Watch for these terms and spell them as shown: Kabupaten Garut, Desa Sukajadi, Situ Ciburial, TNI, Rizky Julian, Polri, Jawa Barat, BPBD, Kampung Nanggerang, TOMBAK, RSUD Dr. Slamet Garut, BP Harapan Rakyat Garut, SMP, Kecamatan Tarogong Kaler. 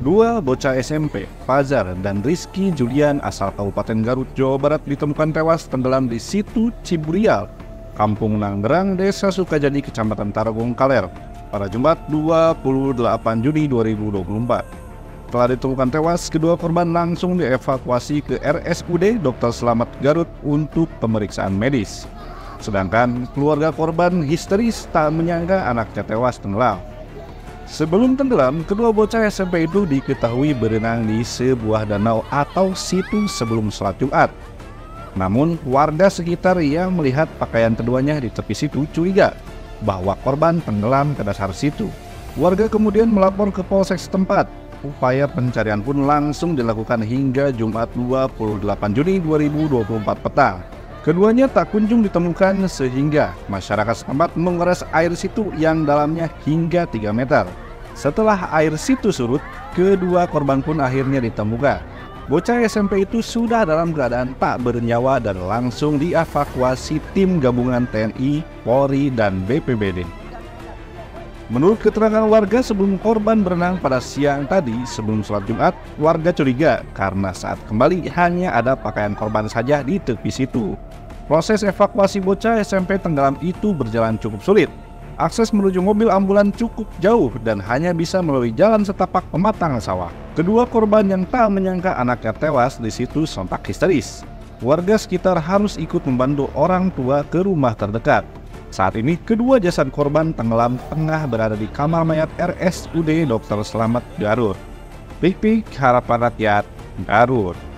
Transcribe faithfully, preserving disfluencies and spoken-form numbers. Dua bocah S M P, Pazar dan Rizky Julian asal Kabupaten Garut, Jawa Barat ditemukan tewas tenggelam di Situ Ciburial, Kampung Nanggerang, Desa Sukajadi, Kecamatan Tarogong Kaler pada Jumat dua puluh delapan Juni dua ribu dua puluh empat. Setelah ditemukan tewas, kedua korban langsung dievakuasi ke R S U D Dokter Slamet Garut untuk pemeriksaan medis. Sedangkan keluarga korban histeris tak menyangka anaknya tewas tenggelam. Sebelum tenggelam, kedua bocah S M P itu diketahui berenang di sebuah danau atau situ sebelum sholat Jumat. Namun warga sekitar yang melihat pakaian keduanya di tepi situ curiga bahwa korban tenggelam ke dasar situ. Warga kemudian melapor ke polsek setempat. Upaya pencarian pun langsung dilakukan hingga Jumat dua puluh delapan Juni dua ribu dua puluh empat petang. Keduanya tak kunjung ditemukan sehingga masyarakat setempat mengeras air situ yang dalamnya hingga tiga meter. Setelah air situ surut, kedua korban pun akhirnya ditemukan. Bocah S M P itu sudah dalam keadaan tak bernyawa dan langsung dievakuasi tim gabungan T N I, Polri, dan B P B D. Menurut keterangan warga, sebelum korban berenang pada siang tadi sebelum sholat Jumat, warga curiga karena saat kembali hanya ada pakaian korban saja di tepi situ. Proses evakuasi bocah S M P tenggelam itu berjalan cukup sulit. Akses menuju mobil ambulan cukup jauh dan hanya bisa melalui jalan setapak pematangan sawah. Kedua korban yang tak menyangka anaknya tewas di situ sontak histeris. Warga sekitar harus ikut membantu orang tua ke rumah terdekat. Saat ini, kedua jasad korban tenggelam tengah berada di kamar mayat R S U D Dokter Slamet Garut. B P Harapan Rakyat Garut.